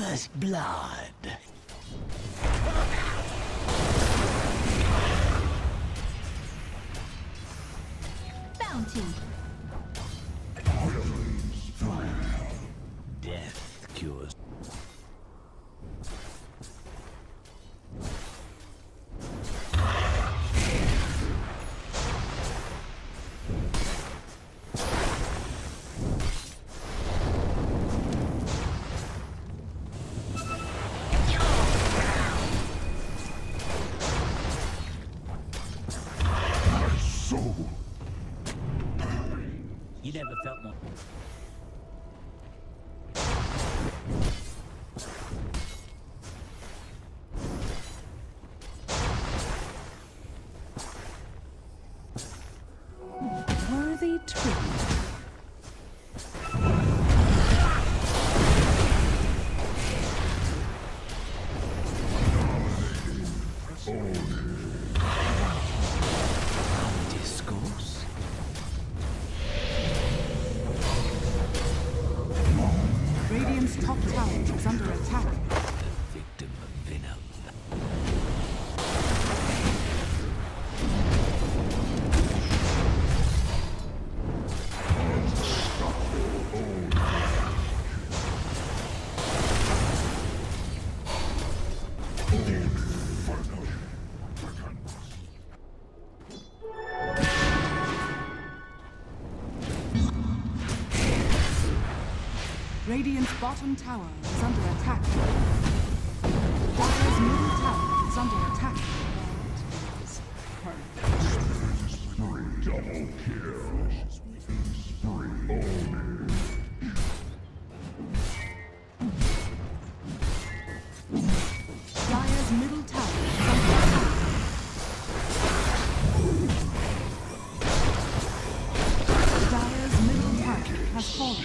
First blood. Bounty. Death cures. You never felt more. Worthy tribute. Top tower is under attack. The victim of Veno. Radiant's bottom tower is under attack. Dire's middle tower is under attack. Perfect. Double kill. Dire's middle tower is under attack. Dire's middle tower has fallen.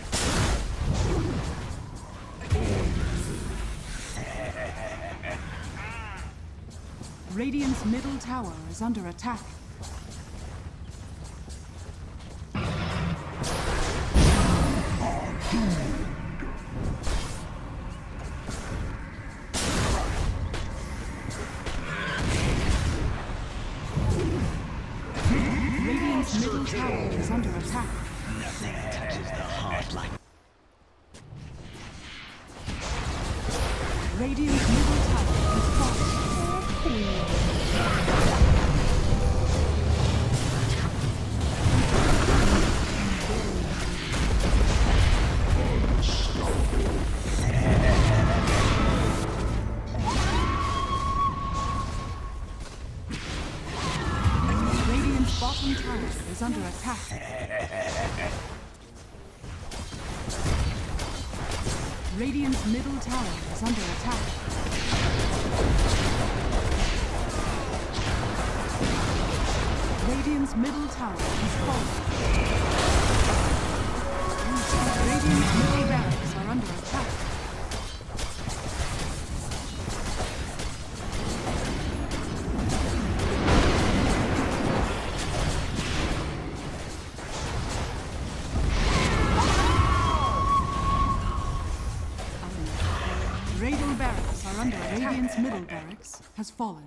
Radiant's middle tower is under attack. Radiant's middle tower is under attack. Nothing touches the heart like. Radiant's middle tower is bottom tower is under attack. Radiant's middle tower is under attack. Radiant's middle tower is falling. Radiant's middle barracks are under attack. Radiant's middle barracks has fallen.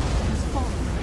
has fallen.